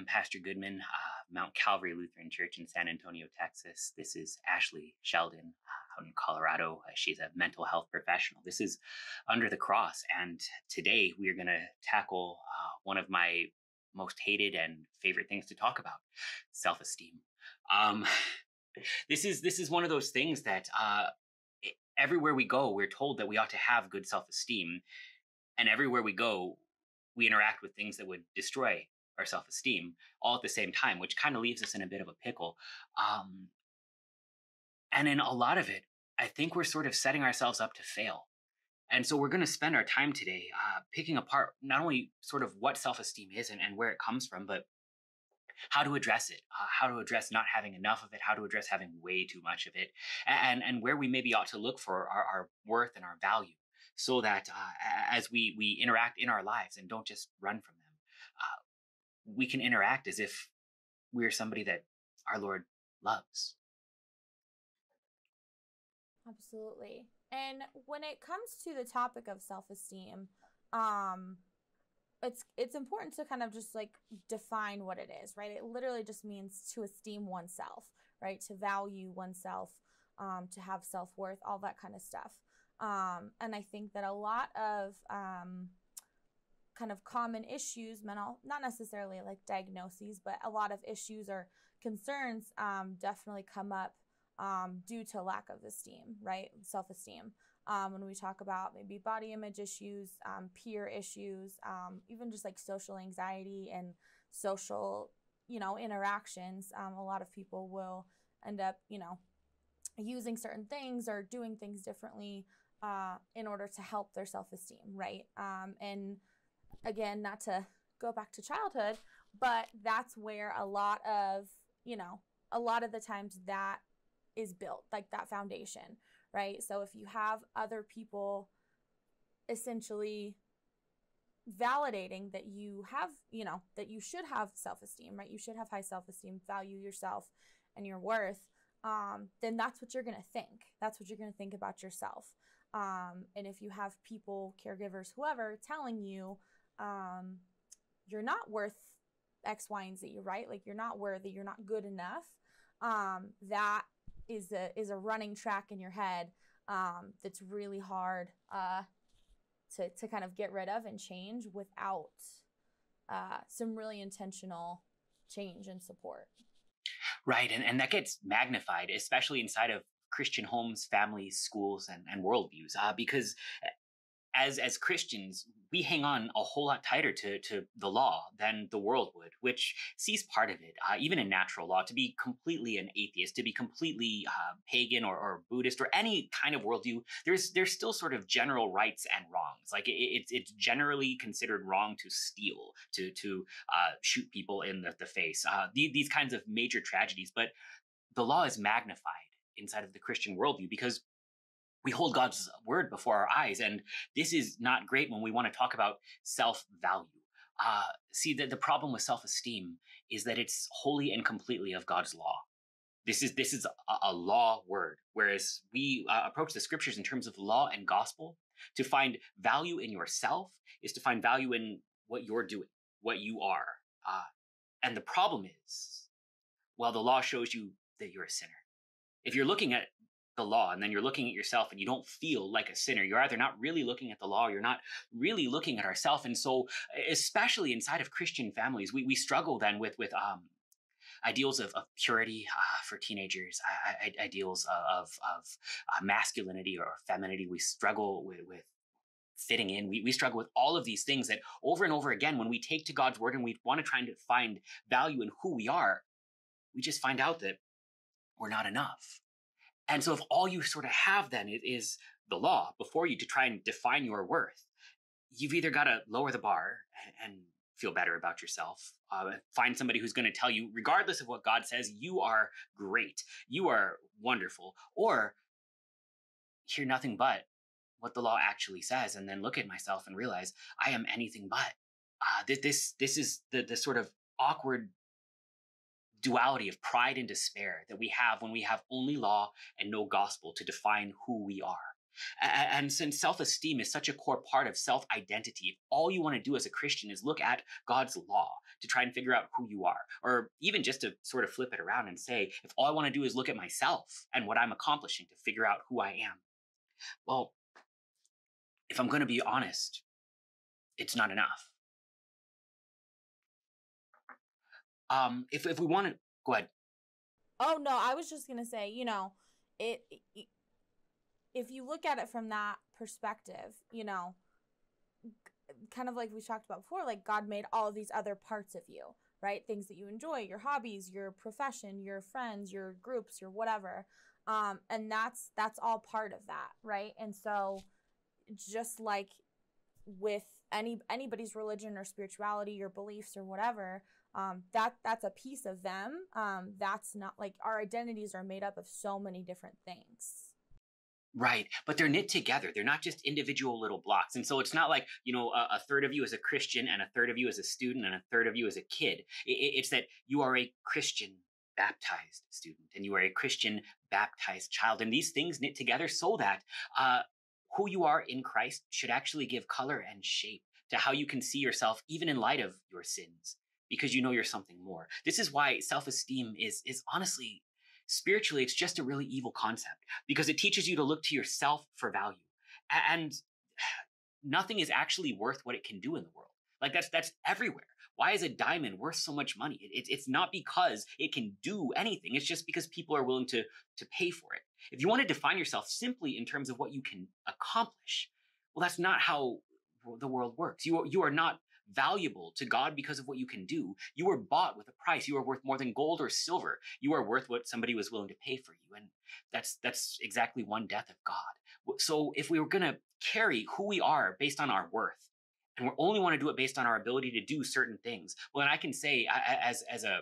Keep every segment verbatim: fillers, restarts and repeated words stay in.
I'm Pastor Goodman, uh, Mount Calvary Lutheran Church in San Antonio, Texas. This is Ashley Sheldon uh, out in Colorado. Uh, she's a mental health professional. This is Under the Cross, and today we are going to tackle uh, one of my most hated and favorite things to talk about: self-esteem. Um, this is this is one of those things that uh, everywhere we go, we're told that we ought to have good self-esteem, and everywhere we go, we interact with things that would destroy our self-esteem all at the same time, which kind of leaves us in a bit of a pickle. Um, and in a lot of it, I think we're sort of setting ourselves up to fail. And so we're going to spend our time today uh, picking apart not only sort of what self-esteem is and, and where it comes from, but how to address it, uh, how to address not having enough of it, how to address having way too much of it, and, and where we maybe ought to look for our, our worth and our value, so that uh, as we, we interact in our lives and don't just run from them, uh, we can interact as if we're somebody that our Lord loves. Absolutely. And when it comes to the topic of self-esteem, um, it's it's important to kind of just like define what it is, right? It literally just means to esteem oneself, right? To value oneself, um, to have self-worth, all that kind of stuff. Um, and I think that a lot of um, kind of common issues, mental, not necessarily like diagnoses, but a lot of issues or concerns um, definitely come up um, due to lack of esteem, right? Self-esteem. Um, when we talk about maybe body image issues, um, peer issues, um, even just like social anxiety and social, you know, interactions, um, a lot of people will end up, you know, using certain things or doing things differently Uh, in order to help their self-esteem, right? Um, and again, not to go back to childhood, but that's where a lot of, you know, a lot of the times that is built, like that foundation, right? So if you have other people essentially validating that you have, you know, that you should have self-esteem, right? You should have high self-esteem, value yourself and your worth, um, then that's what you're going to think. That's what you're going to think about yourself. Um, and if you have people, caregivers, whoever, telling you, um, you're not worth X, Y, and Z, right? Like you're not worthy, you're not good enough. Um, that is a, is a running track in your head, um, that's really hard, uh, to, to kind of get rid of and change without, uh, some really intentional change and support. Right. And, and that gets magnified, especially inside of Christian homes, families, schools, and, and worldviews, uh, because as as Christians, we hang on a whole lot tighter to, to the law than the world would, which sees part of it, uh, even in natural law, to be completely an atheist, to be completely uh, pagan or, or Buddhist or any kind of worldview. There's there's still sort of general rights and wrongs. Like it, it's it's generally considered wrong to steal, to to uh, shoot people in the, the face, uh, the, these kinds of major tragedies. But the law is magnified inside of the Christian worldview because we hold God's word before our eyes. And this is not great when we want to talk about self-value. Uh, see, the, the problem with self-esteem is that it's wholly and completely of God's law. This is, this is a, a law word, whereas we uh, approach the scriptures in terms of law and gospel. To find value in yourself is to find value in what you're doing, what you are. Uh, and the problem is, well, the law shows you that you're a sinner. If you're looking at the law and then you're looking at yourself and you don't feel like a sinner, you're either not really looking at the law or you're not really looking at ourselves. And so, especially inside of Christian families, we, we struggle then with, with um, ideals of, of purity uh, for teenagers, I, I, ideals of, of uh, masculinity or femininity. We struggle with, with fitting in. We, we struggle with all of these things that over and over again, when we take to God's word and we want to try and find value in who we are, we just find out that we're not enough. And so if all you sort of have then is the law before you to try and define your worth, you've either got to lower the bar and feel better about yourself, uh, find somebody who's going to tell you, regardless of what God says, you are great, you are wonderful, or hear nothing but what the law actually says and then look at myself and realize I am anything but. Uh, this, this, this is the, the sort of awkward duality of pride and despair that we have when we have only law and no gospel to define who we are. And since self-esteem is such a core part of self-identity, if all you want to do as a Christian is look at God's law to try and figure out who you are, or even just to sort of flip it around and say, if all I want to do is look at myself and what I'm accomplishing to figure out who I am, well, if I'm going to be honest, it's not enough. Um, if, if we want to, go ahead. Oh, no, I was just going to say, you know, it, it, if you look at it from that perspective, you know, kind of like we talked about before, like God made all of these other parts of you, right? Things that you enjoy, your hobbies, your profession, your friends, your groups, your whatever. Um, and that's, that's all part of that, right? And so just like with any anybody's religion or spirituality or beliefs or whatever, Um, that that's a piece of them. Um, that's not like our identities are made up of so many different things. Right. But they're knit together. They're not just individual little blocks. And so it's not like, you know, a, a third of you is a Christian and a third of you is a student and a third of you is a kid. It, it's that you are a Christian baptized student and you are a Christian baptized child. And these things knit together so that uh, who you are in Christ should actually give color and shape to how you can see yourself, even in light of your sins, because you know you're something more. This is why self-esteem is, is honestly, spiritually, it's just a really evil concept because it teaches you to look to yourself for value. And nothing is actually worth what it can do in the world. Like that's that's everywhere. Why is a diamond worth so much money? It, it, it's not because it can do anything. It's just because people are willing to, to pay for it. If you want to define yourself simply in terms of what you can accomplish, well, that's not how the world works. You are, you are not valuable to God because of what you can do. You were bought with a price. You are worth more than gold or silver. You are worth what somebody was willing to pay for you. And that's that's exactly one death of God. So if we were going to carry who we are based on our worth, and we only want to do it based on our ability to do certain things, well, then I can say as as a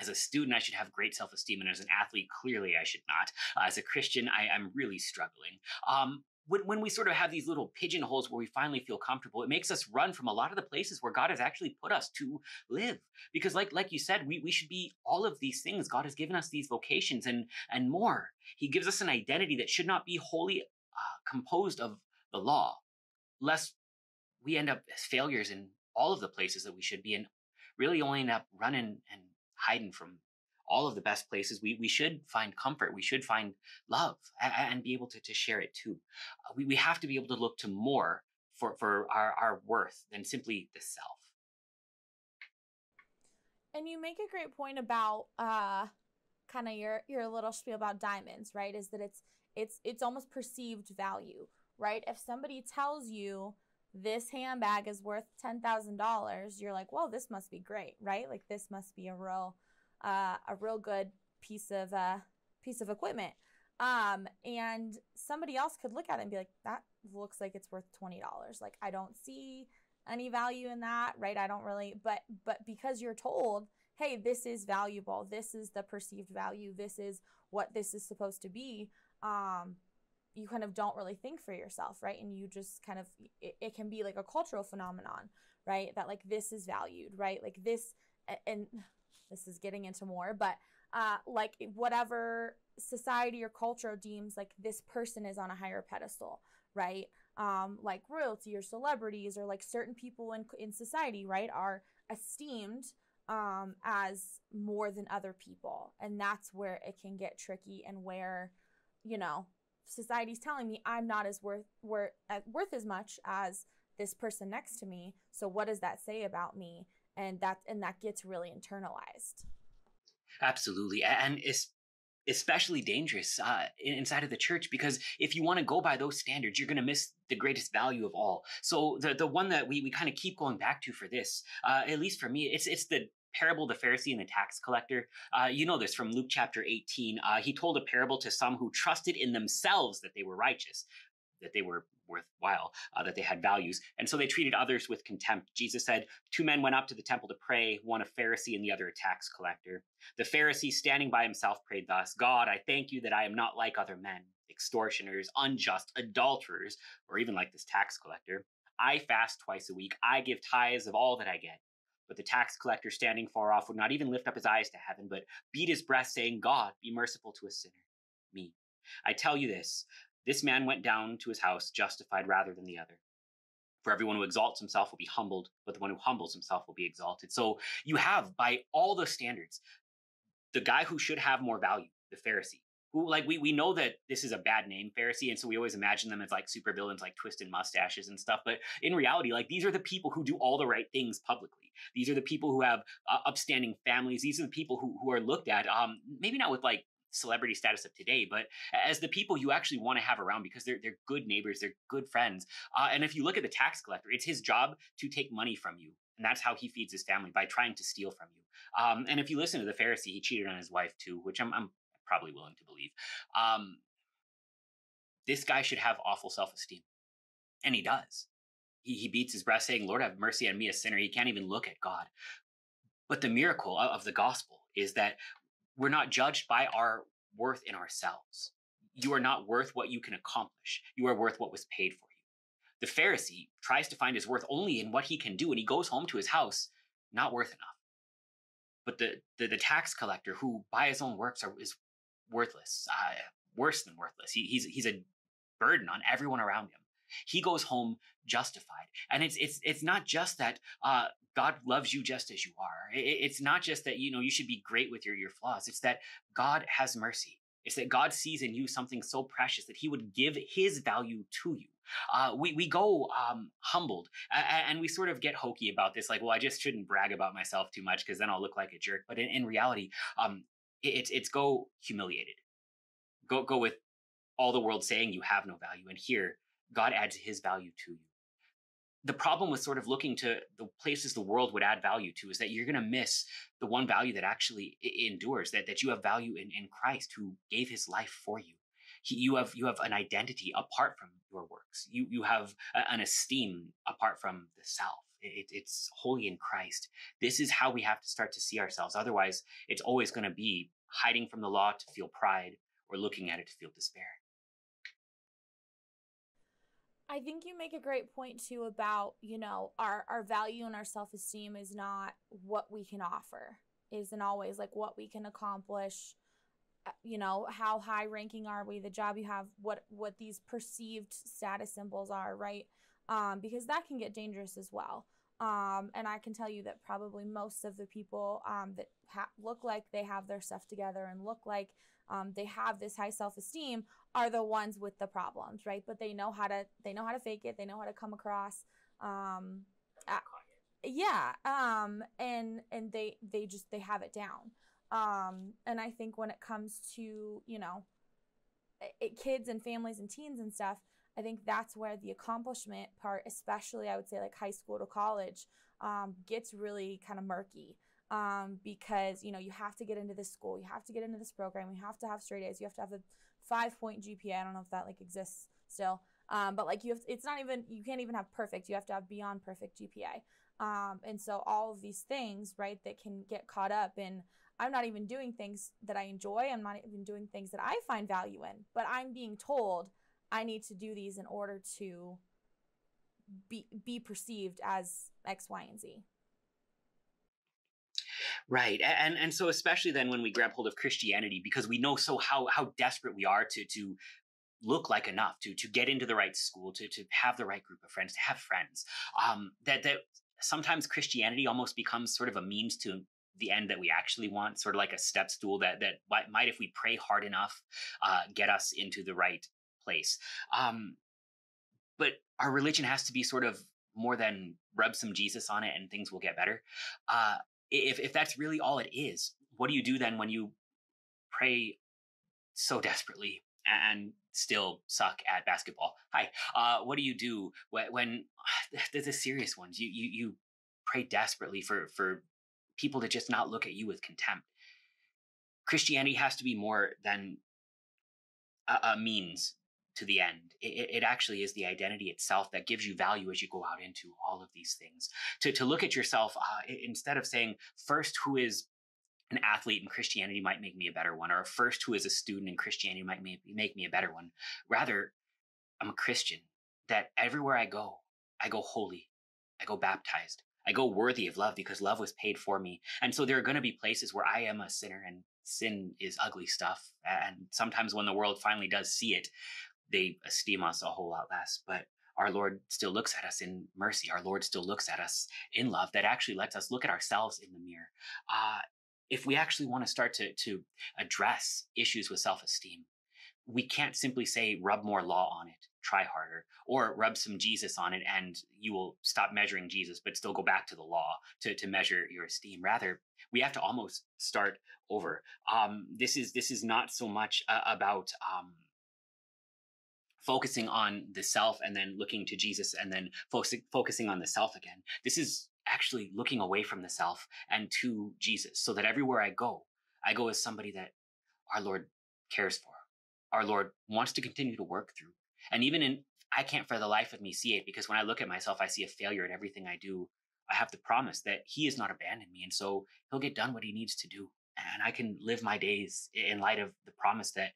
As a student, I should have great self-esteem, and as an athlete, clearly I should not. Uh, as a Christian, I, I'm really struggling. Um, when, when we sort of have these little pigeonholes where we finally feel comfortable, it makes us run from a lot of the places where God has actually put us to live. Because like, like you said, we, we should be all of these things. God has given us these vocations and, and more. He gives us an identity that should not be wholly uh, composed of the law, lest we end up as failures in all of the places that we should be, and really only end up running and hiding from all of the best places. We we should find comfort. We should find love and, and be able to, to share it too. Uh, we, we have to be able to look to more for, for our, our worth than simply the self. And you make a great point about uh, kind of your, your little spiel about diamonds, right? Is that it's, it's, it's almost perceived value, right? If somebody tells you this handbag is worth ten thousand dollars, you're like, well, this must be great, right? Like this must be a real, uh, a real good piece of, uh, piece of equipment. Um, and somebody else could look at it and be like, that looks like it's worth twenty dollars. Like I don't see any value in that, right? I don't really, but, but because you're told, hey, this is valuable. This is the perceived value. This is what this is supposed to be. Um, you kind of don't really think for yourself, right? And you just kind of, it, it can be like a cultural phenomenon, right? That like this is valued, right? Like this, and this is getting into more, but uh, like whatever society or culture deems like this person is on a higher pedestal, right? Um, like royalty or celebrities or like certain people in, in society, right, are esteemed um, as more than other people. And that's where it can get tricky and where, you know, society's telling me I'm not as worth worth, worth as much as this person next to me. So what does that say about me? And that and that gets really internalized. Absolutely, and it's especially dangerous uh, inside of the church, because if you want to go by those standards, you're going to miss the greatest value of all. So the the one that we we kind of keep going back to for this, uh, at least for me, it's it's the parable of the Pharisee and the tax collector. Uh, you know this from Luke chapter eighteen. Uh, he told a parable to some who trusted in themselves that they were righteous, that they were worthwhile, uh, that they had values. And so they treated others with contempt. Jesus said, two men went up to the temple to pray, one a Pharisee and the other a tax collector. The Pharisee, standing by himself, prayed thus, God, I thank you that I am not like other men, extortioners, unjust, adulterers, or even like this tax collector. I fast twice a week. I give tithes of all that I get. But the tax collector, standing far off, would not even lift up his eyes to heaven, but beat his breast, saying, God, be merciful to a sinner, me. I tell you this, This man went down to his house justified rather than the other. For everyone who exalts himself will be humbled, but the one who humbles himself will be exalted. So you have, by all the standards, the guy who should have more value, the Pharisee, who, like, we we know that this is a bad name, Pharisee, and so we always imagine them as like super villains, like twisted mustaches and stuff. But in reality, like, these are the people who do all the right things publicly. These are the people who have uh, upstanding families. These are the people who who are looked at, um, maybe not with like celebrity status of today, but as the people you actually want to have around because they're they're good neighbors, they're good friends. Uh, and if you look at the tax collector, it's his job to take money from you. And that's how he feeds his family, by trying to steal from you. Um, and if you listen to the Pharisee, he cheated on his wife too, which I'm, I'm probably willing to believe. Um, this guy should have awful self-esteem. And he does. He, he beats his breast saying, "Lord, have mercy on me, a sinner." He can't even look at God. But the miracle of, of the gospel is that we're not judged by our worth in ourselves. You are not worth what you can accomplish. You are worth what was paid for you. The Pharisee tries to find his worth only in what he can do, and he goes home to his house not worth enough. But the the, the tax collector, who by his own works are, is worthless, uh, worse than worthless. He, he's he's a burden on everyone around him. He goes home justified, and it's it's it's not just that. Uh, God loves you just as you are. It's not just that, you know, you should be great with your, your flaws. It's that God has mercy. It's that God sees in you something so precious that he would give his value to you. Uh, we, we go um, humbled, and we sort of get hokey about this. Like, well, I just shouldn't brag about myself too much because then I'll look like a jerk. But in, in reality, um, it's, it's go humiliated. Go, go with all the world saying you have no value. And here, God adds his value to you. The problem with sort of looking to the places the world would add value to is that you're going to miss the one value that actually endures, that, that you have value in, in Christ, who gave his life for you. He, you have, you have an identity apart from your works. You, you have a, an esteem apart from the self. It, it's holy in Christ. This is how we have to start to see ourselves. Otherwise, it's always going to be hiding from the law to feel pride, or looking at it to feel despair. I think you make a great point, too, about, you know, our, our value and our self-esteem is not what we can offer. It isn't always like what we can accomplish, you know, how high ranking are we, the job you have, what what these perceived status symbols are, right? Um, because that can get dangerous as well. Um, and I can tell you that probably most of the people um, that ha- look like they have their stuff together and look like um, they have this high self-esteem are the ones with the problems, right? But they know how to they know how to fake it. They know how to come across. Um, uh, yeah, um, and and they they just they have it down. Um, and I think when it comes to, you know, it, kids and families and teens and stuff, I think that's where the accomplishment part, especially I would say like high school to college, um, gets really kind of murky um, because, you know, you have to get into this school, you have to get into this program, you have to have straight A's, you have to have a five-point G P A. I don't know if that like exists still, um, but like you have, it's not even, you can't even have perfect, you have to have beyond perfect G P A. Um, and so all of these things, right, that can get caught up in, I'm not even doing things that I enjoy, I'm not even doing things that I find value in, but I'm being told I need to do these in order to be be perceived as X, Y, and Z. Right. And and so especially then when we grab hold of Christianity, because we know so how how desperate we are to to look like enough, to to get into the right school, to to have the right group of friends, to have friends, um, that that sometimes Christianity almost becomes sort of a means to the end that we actually want, sort of like a step stool that that might, if we pray hard enough, uh, get us into the right place. Um, but our religion has to be sort of more than rub some Jesus on it and things will get better. Uh, if, if that's really all it is, what do you do then when you pray so desperately and still suck at basketball? Hi, uh, what do you do when, when there's the serious ones? You, you, you pray desperately for, for people to just not look at you with contempt. Christianity has to be more than a, a means to the end. It, it actually is the identity itself that gives you value as you go out into all of these things. To, to look at yourself, uh, instead of saying, first, who is an athlete in Christianity might make me a better one, or first, who is a student in Christianity might make, make me a better one. Rather, I'm a Christian, that everywhere I go, I go holy, I go baptized, I go worthy of love because love was paid for me. And so there are going to be places where I am a sinner and sin is ugly stuff. And sometimes when the world finally does see it, they esteem us a whole lot less. But our Lord still looks at us in mercy. Our Lord still looks at us in love that actually lets us look at ourselves in the mirror. Uh, if we actually want to start to, to address issues with self-esteem, we can't simply say, rub more law on it, try harder, or rub some Jesus on it and you will stop measuring Jesus, but still go back to the law to, to measure your esteem. Rather, we have to almost start over. Um, this is this is not so much uh, about um, focusing on the self and then looking to Jesus and then fo- focusing on the self again. This is actually looking away from the self and to Jesus, so that everywhere I go, I go as somebody that our Lord cares for. Our Lord wants to continue to work through. And even in, I can't for the life of me see it, because when I look at myself, I see a failure at everything I do. I have the promise that he has not abandoned me. And so he'll get done what he needs to do. And I can live my days in light of the promise that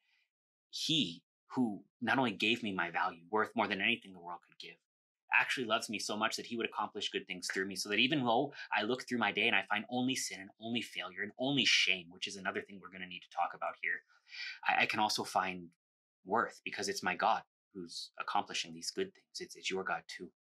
he, who not only gave me my value, worth more than anything the world could give, actually loves me so much that he would accomplish good things through me. So that even though I look through my day and I find only sin and only failure and only shame, which is another thing we're going to need to talk about here, I, I can also find worth, because it's my God who's accomplishing these good things. It's, it's your God too.